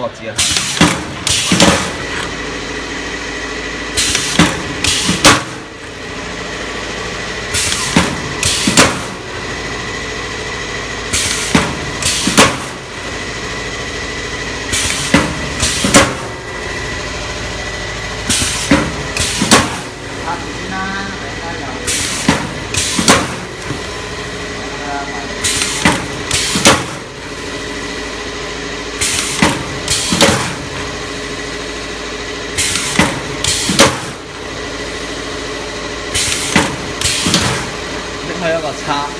我知啊。 还有个叉。